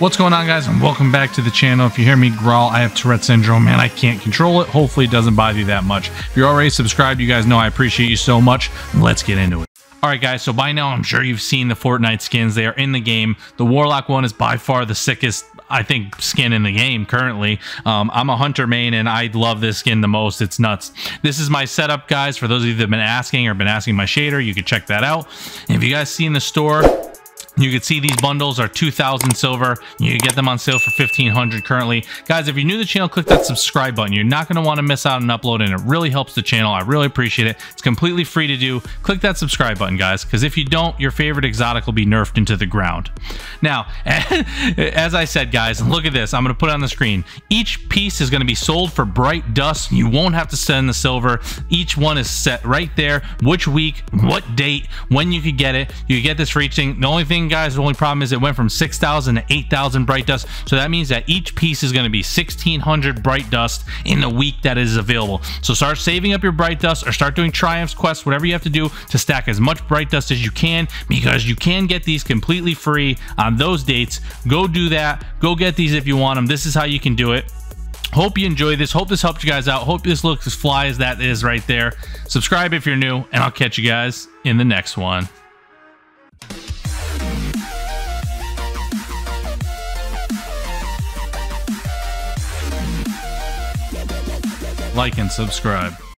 What's going on, guys, and welcome back to the channel. If you hear me growl, I have Tourette syndrome, man. I can't control it. Hopefully it doesn't bother you that much. If you're already subscribed, you guys know I appreciate you so much. Let's get into it. All right, guys, so by now I'm sure you've seen the Fortnite skins. They are in the game. The Warlock one is by far the sickest, I think, skin in the game currently. I'm a Hunter main and I love this skin the most. It's nuts. This is my setup, guys. For those of you that have been asking my shader, you can check that out. And if you guys see in the store, you can see these bundles are 2,000 silver. You can get them on sale for 1,500 currently. Guys, if you're new to the channel, click that subscribe button. You're not going to want to miss out on an upload, and it really helps the channel. I really appreciate it. It's completely free to do. Click that subscribe button, guys, because if you don't, your favorite exotic will be nerfed into the ground. Now, as I said, guys, look at this. I'm going to put it on the screen. Each piece is going to be sold for bright dust. You won't have to send the silver. Each one is set right there. Which week, what date, when you could get it. You get this for each thing. The only thing, guys, the only problem is it went from 6,000 to 8,000 bright dust, so that means that each piece is going to be 1,600 bright dust in the week that is available. So start saving up your bright dust, or start doing triumphs, quests, whatever you have to do to stack as much bright dust as you can, because you can get these completely free on those dates. Go do that. Go get these if you want them. This is how you can do it. Hope you enjoy this. Hope this helped you guys out. Hope this looks as fly as that is right there. Subscribe if you're new, and I'll catch you guys in the next one. Like and subscribe.